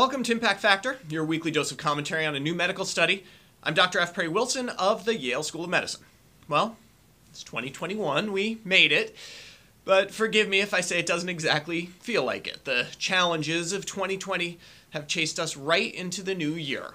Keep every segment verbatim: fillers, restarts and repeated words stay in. Welcome to Impact Factor, your weekly dose of commentary on a new medical study. I'm Doctor F. Perry Wilson of the Yale School of Medicine. Well, it's twenty twenty-one, we made it, but forgive me if I say it doesn't exactly feel like it. The challenges of twenty twenty have chased us right into the new year.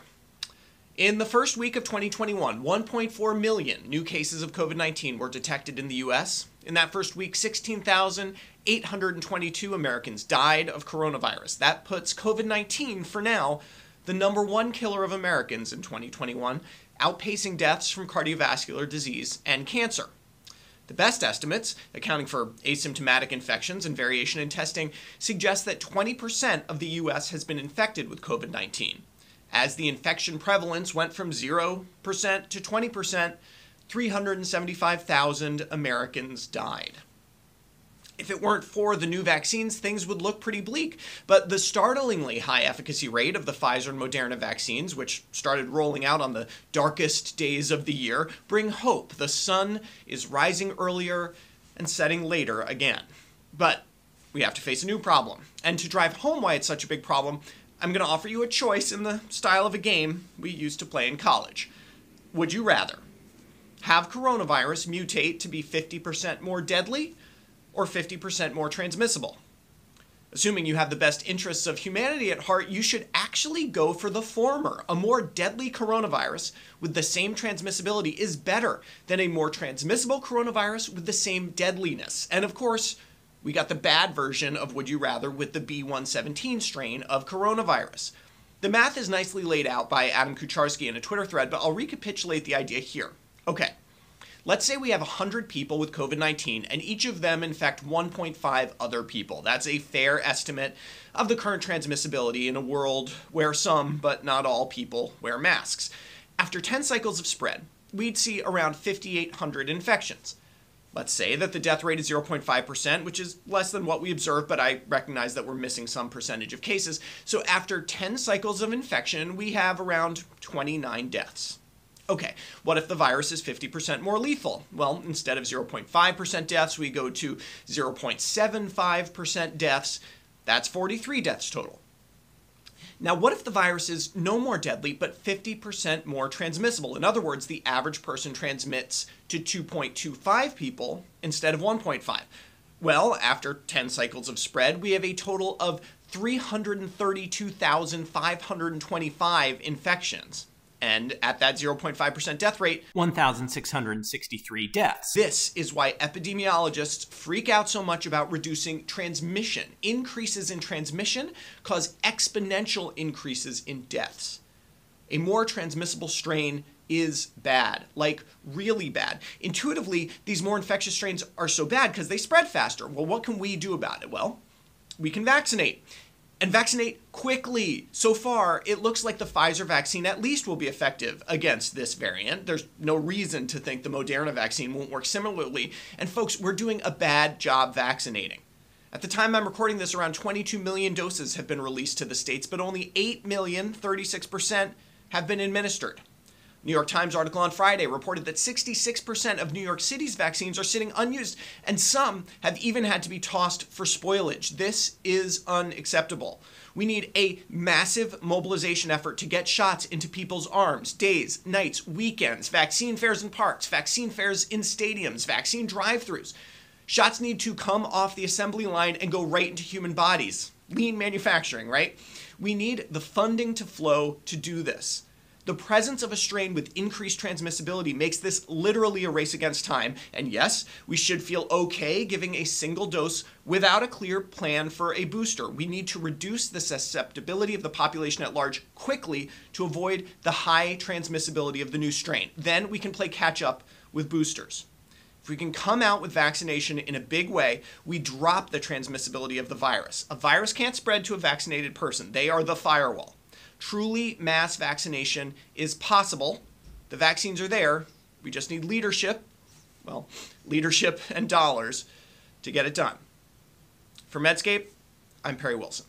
In the first week of twenty twenty-one, one point four million new cases of COVID nineteen were detected in the U S In that first week, sixteen thousand eight hundred twenty-two Americans died of coronavirus. That puts COVID nineteen, for now, the number one killer of Americans in twenty twenty-one, outpacing deaths from cardiovascular disease and cancer. The best estimates, accounting for asymptomatic infections and variation in testing, suggest that twenty percent of the U S has been infected with COVID nineteen. As the infection prevalence went from zero percent to twenty percent, three hundred seventy-five thousand Americans died. If it weren't for the new vaccines, things would look pretty bleak, but the startlingly high efficacy rate of the Pfizer and Moderna vaccines, which started rolling out on the darkest days of the year, bring hope. The sun is rising earlier and setting later again. But we have to face a new problem. And to drive home why it's such a big problem, I'm going to offer you a choice in the style of a game we used to play in college. Would you rather have coronavirus mutate to be fifty percent more deadly or fifty percent more transmissible? Assuming you have the best interests of humanity at heart, you should actually go for the former. A more deadly coronavirus with the same transmissibility is better than a more transmissible coronavirus with the same deadliness. And of course, we got the bad version of Would You Rather with the B one point one seven strain of coronavirus. The math is nicely laid out by Adam Kucharski in a Twitter thread, but I'll recapitulate the idea here. Okay, let's say we have one hundred people with COVID nineteen, and each of them infect one point five other people. That's a fair estimate of the current transmissibility in a world where some, but not all, people wear masks. After ten cycles of spread, we'd see around fifty-eight hundred infections. Let's say that the death rate is zero point five percent, which is less than what we observed, but I recognize that we're missing some percentage of cases. So after ten cycles of infection, we have around twenty-nine deaths. Okay, what if the virus is fifty percent more lethal? Well, instead of zero point five percent deaths, we go to zero point seven five percent deaths. That's forty-three deaths total. Now, what if the virus is no more deadly, but fifty percent more transmissible? In other words, the average person transmits to two point two five people instead of one point five. Well, after ten cycles of spread, we have a total of three hundred thirty-two thousand five hundred twenty-five infections. And at that zero point five percent death rate, one thousand six hundred sixty-three deaths. This is why epidemiologists freak out so much about reducing transmission. Increases in transmission cause exponential increases in deaths. A more transmissible strain is bad, like really bad. Intuitively, these more infectious strains are so bad because they spread faster. Well, what can we do about it? Well, we can vaccinate. And vaccinate quickly. So far, it looks like the Pfizer vaccine at least will be effective against this variant. There's no reason to think the Moderna vaccine won't work similarly. And folks, we're doing a bad job vaccinating. At the time I'm recording this, around twenty-two million doses have been released to the states, but only eight million, thirty-six percent, have been administered. New York Times article on Friday reported that sixty-six percent of New York City's vaccines are sitting unused, and some have even had to be tossed for spoilage. This is unacceptable. We need a massive mobilization effort to get shots into people's arms, days, nights, weekends, vaccine fairs in parks, vaccine fairs in stadiums, vaccine drive-thrus. Shots need to come off the assembly line and go right into human bodies. Lean manufacturing, right? We need the funding to flow to do this. The presence of a strain with increased transmissibility makes this literally a race against time. And yes, we should feel okay giving a single dose without a clear plan for a booster. We need to reduce the susceptibility of the population at large quickly to avoid the high transmissibility of the new strain. Then we can play catch up with boosters. If we can come out with vaccination in a big way, we drop the transmissibility of the virus. A virus can't spread to a vaccinated person. They are the firewall. Truly mass vaccination is possible. The vaccines are there. We just need leadership, well, leadership and dollars to get it done. For Medscape, I'm Perry Wilson.